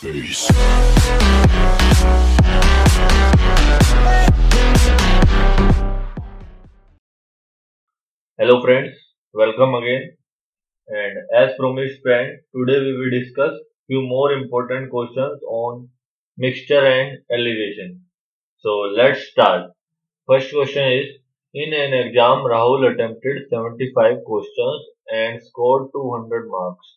face. Hello friends, welcome again. And as promised friends, today we will discuss few more important questions on mixture and elevation. So let's start. First question is, in an exam Rahul attempted 75 questions and scored 200 marks.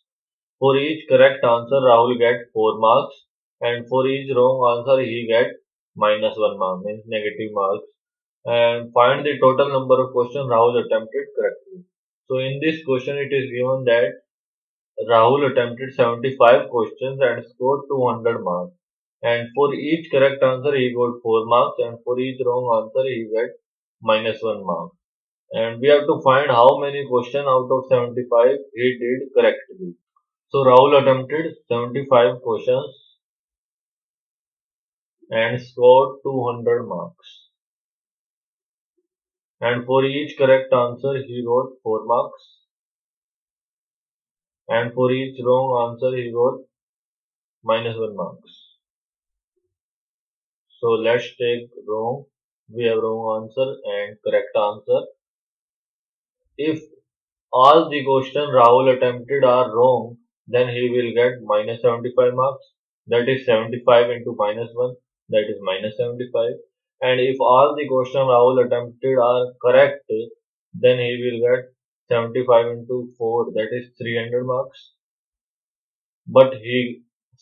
For each correct answer Rahul gets 4 marks and for each wrong answer he gets -1 mark, means negative marks. And find the total number of questions Rahul attempted correctly. So in this question it is given that Rahul attempted 75 questions and scored 200 marks. And for each correct answer he got 4 marks and for each wrong answer he got -1 mark. And we have to find how many questions out of 75 he did correctly. So Rahul attempted 75 questions and scored 200 marks. And for each correct answer he got 4 marks and for each wrong answer he got -1 marks. So let's take wrong. We have wrong answer and correct answer. If all the questions Rahul attempted are wrong, then he will get -75 marks. That is 75 into -1, that is -75. And if all the questions Rahul attempted are correct, then he will get 75 into 4, that is 300 marks. But he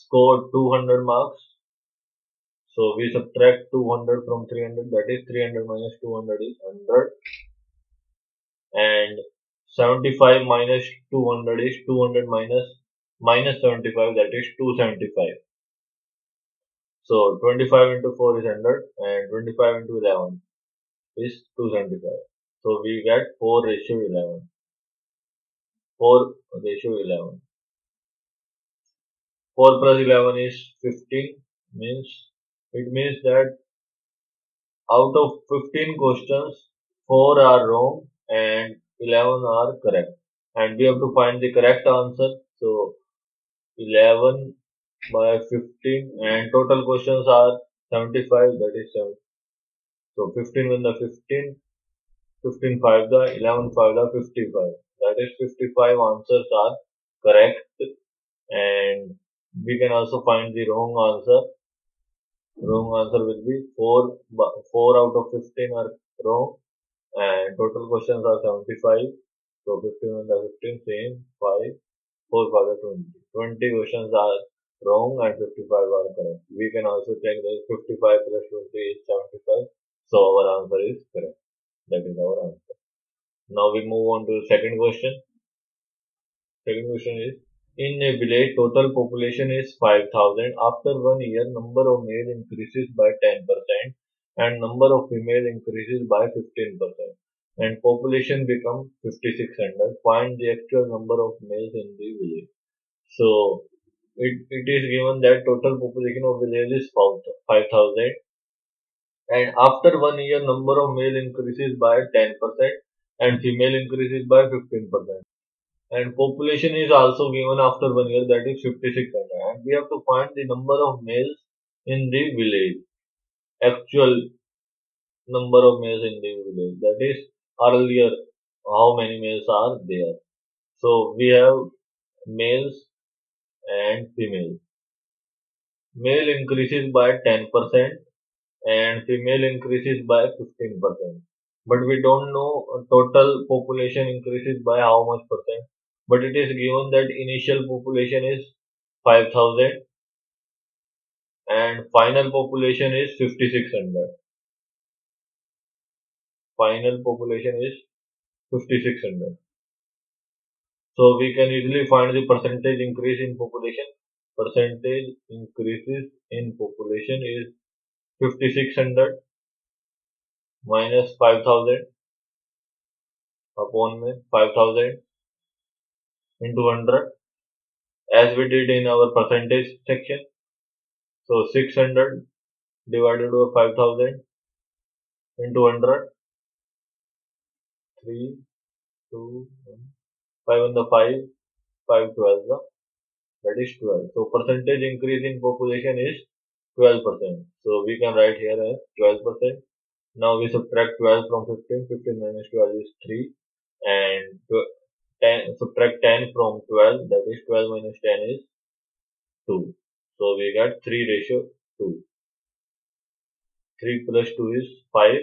scored 200 marks. So we subtract 200 from 300, that is 300 minus 200 is 100. And 75 minus 200 is 200 minus 75, that is 275. So 25 into 4 is 100 and 25 into 11 is 275. So we get 4 ratio 11. 4 plus 11 is 15, it means that out of 15 questions 4 are wrong and 11 are correct. And we have to find the correct answer. So 11 by 15 and total questions are 75, that is 7. So 15 win the 15, 15 5 the 11 5 the 55, that is 55 answers are correct. And we can also find the wrong answer. Wrong answer will be 4 out of 15 are wrong and total questions are 75. So 15 win the 15, same 5, 4 5 the 20. 20 questions are wrong and 55 are correct. We can also check that 55 plus 20 is 75. So our answer is correct. That is our answer. Now we move on to the second question. Second question is, in a village total population is 5,000. After 1 year number of male increases by 10% and number of female increases by 15% and population becomes 5,600. Find the actual number of males in the village. So It is given that total population of village is 5,000 and after 1 year number of male increases by 10% and female increases by 15% and population is also given after 1 year, that is 5,600, and we have to find the number of males in the village, actual number of males in the village, that is earlier how many males are there. So we have males and female. Male increases by 10% and female increases by 15%. But we don't know total population increases by how much percent. But it is given that initial population is 5,000 and final population is 5,600. Final population is 5,600. So we can easily find the percentage increase in population. Percentage increases in population is 5,600 minus 5,000 upon 5,000 into 100 as we did in our percentage section. So 600 divided by 5,000 into 100. 3, 2, 1. 5 on the 5, 5 12 the That is 12. So percentage increase in population is 12%. So we can write here as 12%. Now we subtract 12 from 15. 15 minus 12 is 3. And 10, subtract 10 from 12. That is 12 minus 10 is 2. So we got 3:2. 3 plus 2 is 5.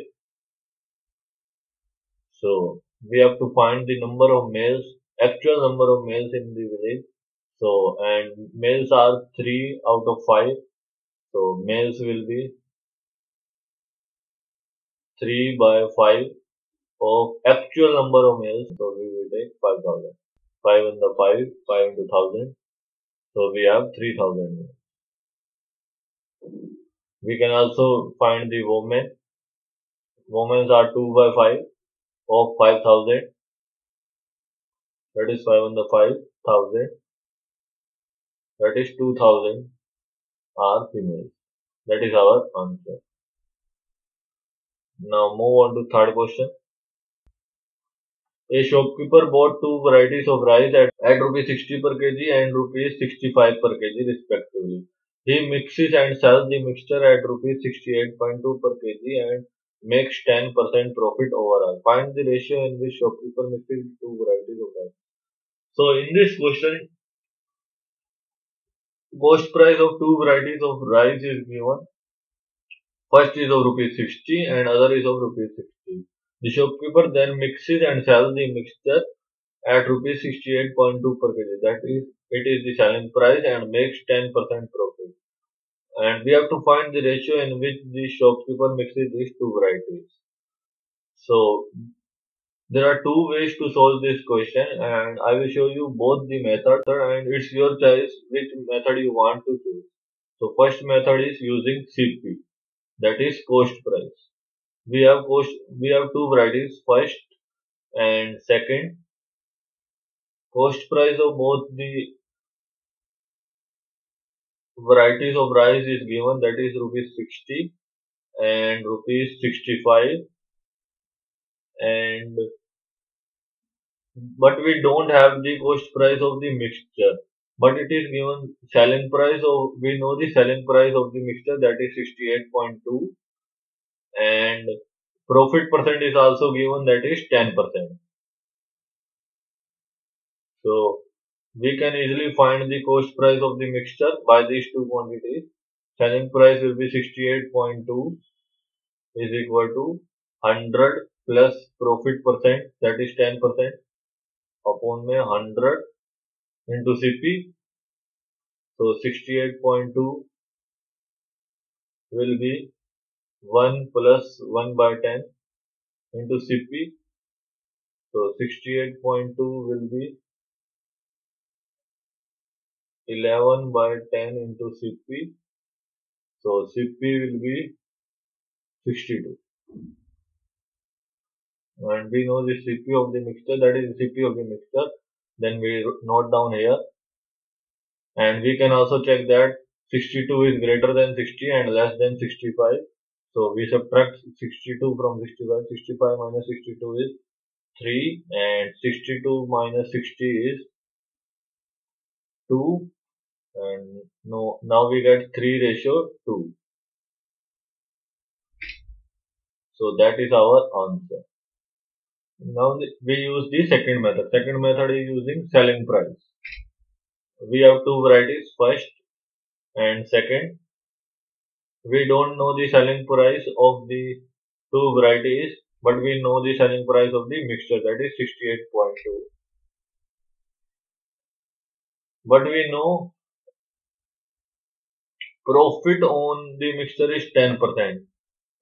So we have to find the number of males, actual number of males in the village. So, and males are 3 out of 5. So males will be 3 by 5 of actual number of males. So we will take 5,000. 5 in the 5, 5 into 1,000. So we have 3,000 males. We can also find the women. Women are 2 by 5 of 5,000. That is 5 on the 5,000. That is 2,000 are females. That is our answer. Now move on to third question. A shopkeeper bought two varieties of rice at rupees 60 per kg and rupees 65 per kg respectively. He mixes and sells the mixture at rupees 68.2 per kg and makes 10% profit overall. Find the ratio in which shopkeeper mixes two varieties of rice. So in this question, cost price of two varieties of rice is given. First is of rupees 60 and other is of rupees 60. The shopkeeper then mixes and sells the mixture at rupees 68.2 per kg. That is, it is the selling price and makes 10% profit. And we have to find the ratio in which the shopkeeper mixes these two varieties. So there are two ways to solve this question, and I will show you both the methods, and it's your choice which method you want to choose. So first method is using CP, that is cost price. We have two varieties, first and second. Cost price of both the varieties of rice is given, that is rupees 60 and rupees 65, and but we don't have the cost price of the mixture, but it is given selling price. So we know the selling price of the mixture, that is 68.2, and profit percent is also given, that is 10%. So we can easily find the cost price of the mixture by these two quantities. Selling price will be 68.2 is equal to 100 plus profit percent, that is 10%, upon 100 into CP. So 68.2 will be 1 plus 1 by 10 into CP. So 68.2 will be 11 by 10 into CP. So CP will be 62. And we know the CP of the mixture, that is the CP of the mixture. Then we note down here. And we can also check that 62 is greater than 60 and less than 65. So we subtract 62 from 65. 65 minus 62 is 3. And 62 minus 60 is 2. And now we get 3:2. So that is our answer. Now we use the second method. Second method is using selling price. We have two varieties, first and second. We don't know the selling price of the two varieties, but we know the selling price of the mixture, that is 68.2. But we know profit on the mixture is 10%,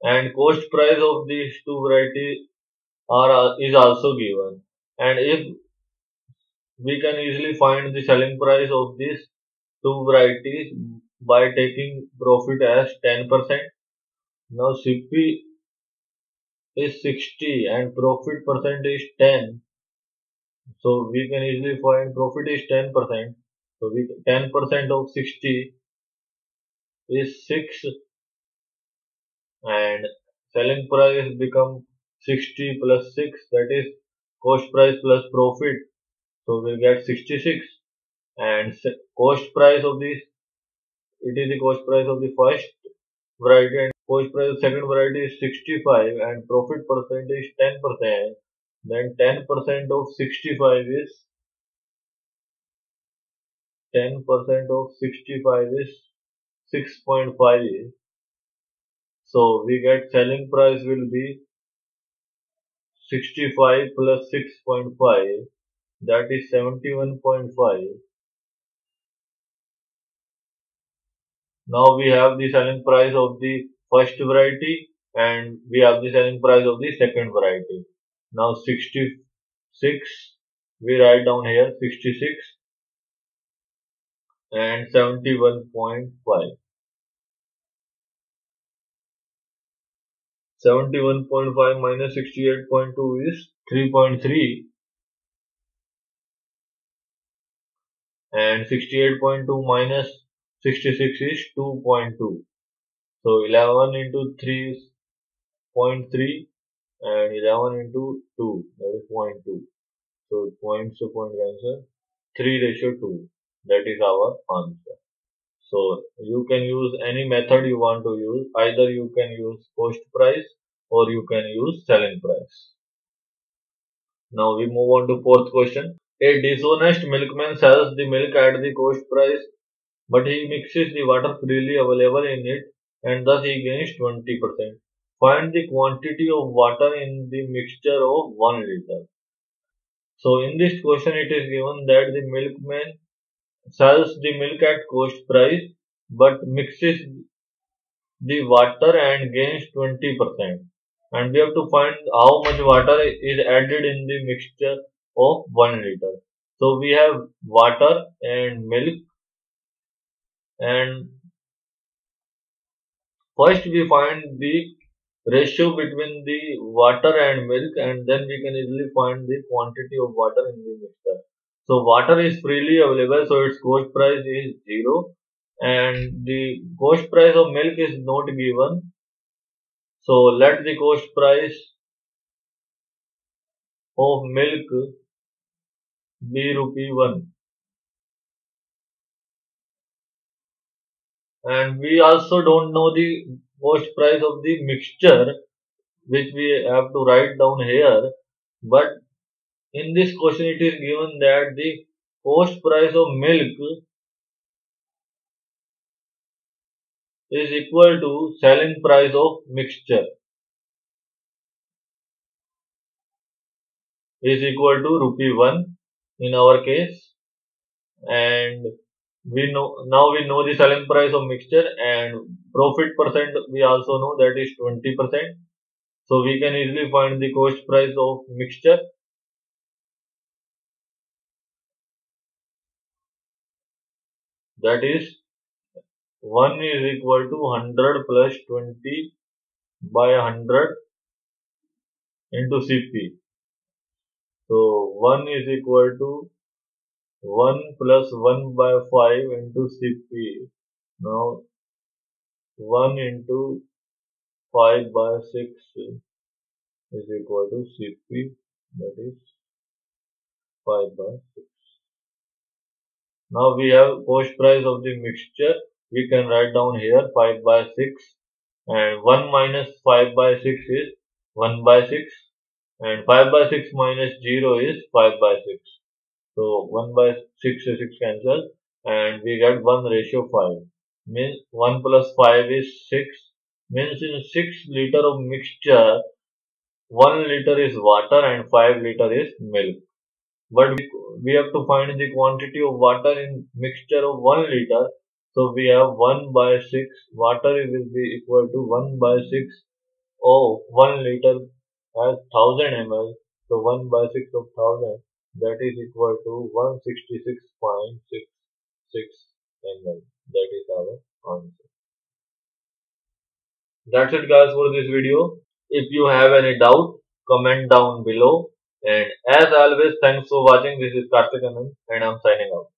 and cost price of these two varieties is also given. And if we can easily find the selling price of these two varieties by taking profit as 10%. Now CP is 60 and profit percent is 10. So we can easily find profit is 10%. So 10% of 60 is 6, and selling price become 60 plus 6, that is cost price plus profit. So we'll get 66. and cost price of this, it is the cost price of the first variety, and cost price of second variety is 65 and profit percent is 10%. Then 10% of 65 is 6.5. So we get selling price will be 65 plus 6.5, that is 71.5. Now we have the selling price of the first variety and we have the selling price of the second variety. Now 66, we write down here 66 and 71.5. 71.5 minus 68.2 is 3.3, and 68.2 minus 66 is 2.2. So 11 into 3 is 0.3 and 11 into 2, that is 0.2. So point to point answer 3:2, that is our answer. So you can use any method you want to use. Either you can use cost price or you can use selling price. Now we move on to fourth question. A dishonest milkman sells the milk at the cost price, but he mixes the water freely available in it and thus he gains 20%. Find the quantity of water in the mixture of 1 liter. So in this question it is given that the milkman sells the milk at cost price but mixes the water and gains 20%, and we have to find how much water is added in the mixture of 1 liter. So we have water and milk, and first we find the ratio between the water and milk, and then we can easily find the quantity of water in the mixture. So water is freely available, so its cost price is 0, and the cost price of milk is not given. So let the cost price of milk be ₹1. And we also don't know the cost price of the mixture, which we have to write down here, but in this question it is given that the cost price of milk is equal to selling price of mixture is equal to ₹1 in our case, and we know, now we know the selling price of mixture, and profit percent we also know, that is 20%. So we can easily find the cost price of mixture. That is 1 is equal to 100 plus 20 by 100 into CP. So 1 is equal to 1 plus 1 by 5 into CP. Now 1 into 5 by 6 is equal to CP. That is 5 by 6. Now we have cost price of the mixture. We can write down here 5 by 6. And 1 minus 5 by 6 is 1 by 6. And 5 by 6 minus 0 is 5 by 6. So 1 by 6 is 6 cancelled. And we get 1:5. Means 1 plus 5 is 6. Means in 6 liter of mixture, 1 liter is water and 5 liter is milk. But we have to find the quantity of water in mixture of 1 liter. So we have 1 by 6. Water will be equal to 1 by 6 of 1 liter as 1000 ml. So 1 by 6 of 1000, that is equal to 166.66 ml. That is our answer. That's it guys for this video. If you have any doubt, comment down below. And as always, thanks for watching. This is Kartik Anand and I'm signing out.